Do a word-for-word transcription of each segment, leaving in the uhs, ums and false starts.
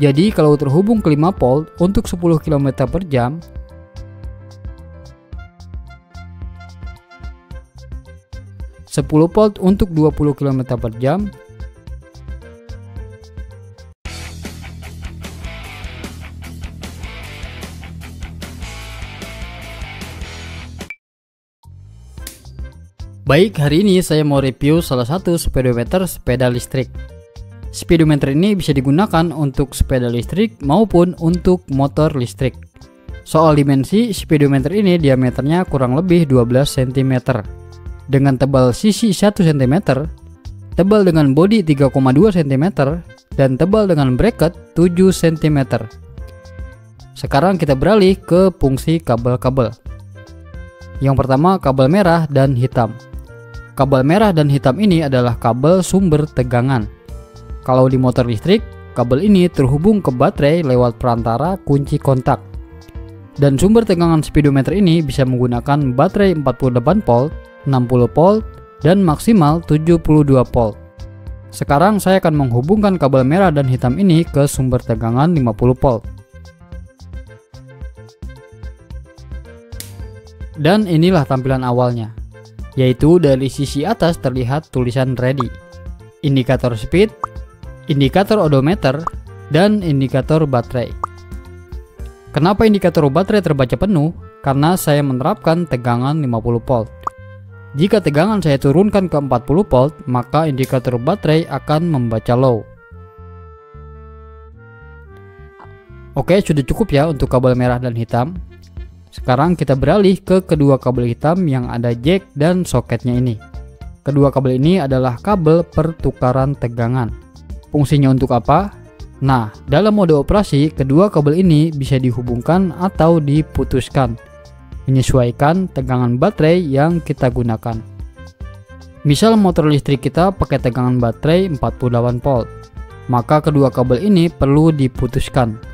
Jadi kalau terhubung ke lima volt untuk sepuluh kilometer per jam, sepuluh volt untuk dua puluh kilometer per jam, Baik, hari ini saya mau review salah satu speedometer sepeda listrik. Speedometer ini bisa digunakan untuk sepeda listrik maupun untuk motor listrik. Soal dimensi, speedometer ini diameternya kurang lebih dua belas sentimeter. Dengan tebal sisi satu sentimeter, tebal dengan bodi tiga koma dua sentimeter, dan tebal dengan bracket tujuh sentimeter. Sekarang kita beralih ke fungsi kabel-kabel. Yang pertama, kabel merah dan hitam. Kabel merah dan hitam ini adalah kabel sumber tegangan. Kalau di motor listrik, kabel ini terhubung ke baterai lewat perantara kunci kontak. Dan sumber tegangan speedometer ini bisa menggunakan baterai empat puluh delapan volt, enam puluh volt, dan maksimal tujuh puluh dua volt. Sekarang saya akan menghubungkan kabel merah dan hitam ini ke sumber tegangan lima puluh volt. Dan inilah tampilan awalnya, yaitu dari sisi atas terlihat tulisan ready, indikator speed, indikator odometer, dan indikator baterai. Kenapa indikator baterai terbaca penuh? Karena saya menerapkan tegangan lima puluh volt. Jika tegangan saya turunkan ke empat puluh volt, maka indikator baterai akan membaca low. Oke, sudah cukup ya untuk kabel merah dan hitam. Sekarang kita beralih ke kedua kabel hitam yang ada jack dan soketnya ini. Kedua kabel ini adalah kabel pertukaran tegangan. Fungsinya untuk apa? Nah, dalam mode operasi, kedua kabel ini bisa dihubungkan atau diputuskan, menyesuaikan tegangan baterai yang kita gunakan. Misal motor listrik kita pakai tegangan baterai empat puluh delapan volt, maka kedua kabel ini perlu diputuskan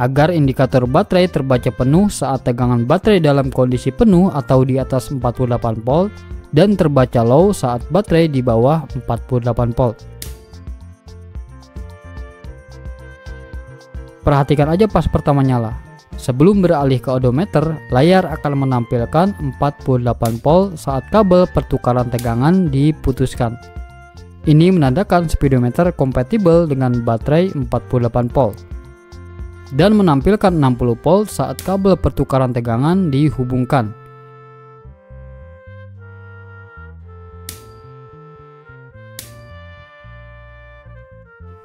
agar indikator baterai terbaca penuh saat tegangan baterai dalam kondisi penuh atau di atas empat puluh delapan volt dan terbaca low saat baterai di bawah empat puluh delapan volt. Perhatikan aja pas pertama nyala. Sebelum beralih ke odometer, layar akan menampilkan empat puluh delapan volt saat kabel pertukaran tegangan diputuskan. Ini menandakan speedometer kompatibel dengan baterai empat puluh delapan volt. Dan menampilkan enam puluh volt saat kabel pertukaran tegangan dihubungkan.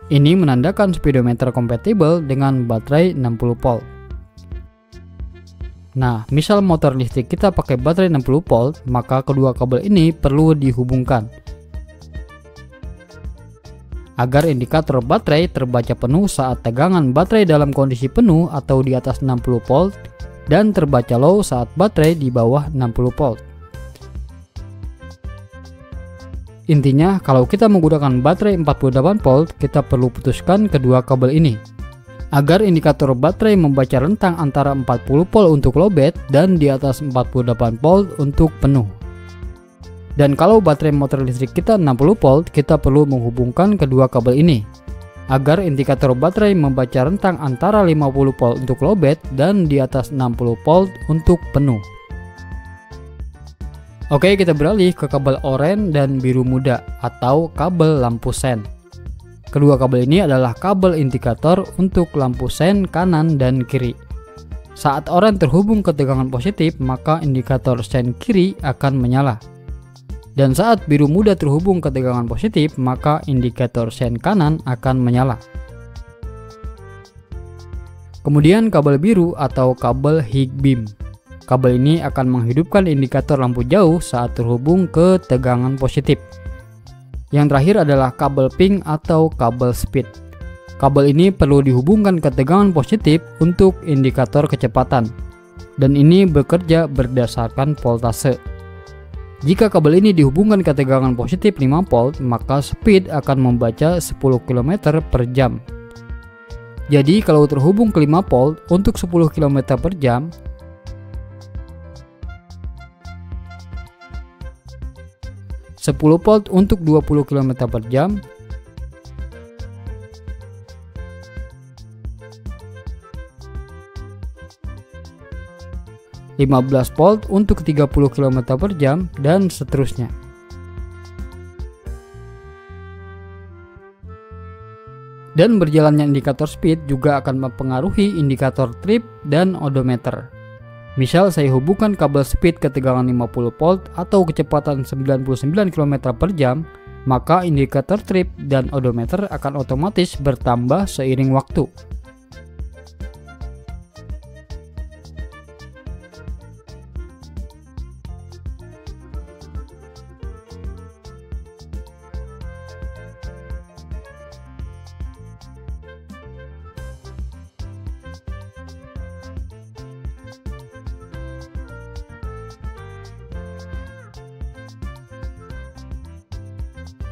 Ini menandakan speedometer kompatibel dengan baterai enam puluh volt. Nah, misal motor listrik kita pakai baterai enam puluh volt, maka kedua kabel ini perlu dihubungkan agar indikator baterai terbaca penuh saat tegangan baterai dalam kondisi penuh atau di atas enam puluh volt dan terbaca low saat baterai di bawah enam puluh volt. Intinya, kalau kita menggunakan baterai empat puluh delapan volt, kita perlu putuskan kedua kabel ini agar indikator baterai membaca rentang antara empat puluh volt untuk low bed dan di atas empat puluh delapan volt untuk penuh. Dan kalau baterai motor listrik kita enam puluh volt, kita perlu menghubungkan kedua kabel ini agar indikator baterai membaca rentang antara lima puluh volt untuk low bed dan di atas enam puluh volt untuk penuh. Oke, kita beralih ke kabel oranye dan biru muda atau kabel lampu sen. Kedua kabel ini adalah kabel indikator untuk lampu sen kanan dan kiri. Saat oranye terhubung ke tegangan positif, maka indikator sen kiri akan menyala. Dan saat biru muda terhubung ke tegangan positif, maka indikator sen kanan akan menyala. Kemudian kabel biru atau kabel high beam. Kabel ini akan menghidupkan indikator lampu jauh saat terhubung ke tegangan positif. Yang terakhir adalah kabel pink atau kabel speed. Kabel ini perlu dihubungkan ke tegangan positif untuk indikator kecepatan. Dan ini bekerja berdasarkan voltase. Jika kabel ini dihubungkan ke tegangan positif lima volt, maka speed akan membaca sepuluh kilometer per jam. Jadi kalau terhubung ke lima volt untuk sepuluh kilometer per jam, sepuluh volt untuk dua puluh kilometer per jam, lima belas volt untuk tiga puluh kilometer per jam, dan seterusnya. Dan berjalannya indikator speed juga akan mempengaruhi indikator trip dan odometer. Misal saya hubungkan kabel speed ke tegangan lima puluh volt atau kecepatan sembilan puluh sembilan kilometer per jam, maka indikator trip dan odometer akan otomatis bertambah seiring waktu.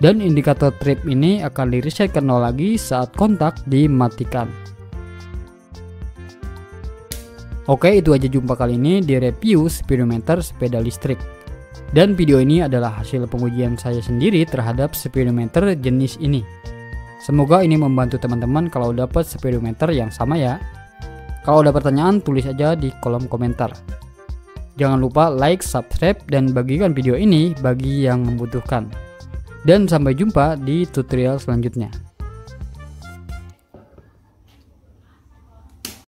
Dan indikator trip ini akan di reset ke nol lagi saat kontak dimatikan. Oke, itu aja jumpa kali ini di review speedometer sepeda listrik. Dan video ini adalah hasil pengujian saya sendiri terhadap speedometer jenis ini. Semoga ini membantu teman-teman kalau dapat speedometer yang sama ya. Kalau ada pertanyaan tulis aja di kolom komentar. Jangan lupa like, subscribe, dan bagikan video ini bagi yang membutuhkan. Dan sampai jumpa di tutorial selanjutnya.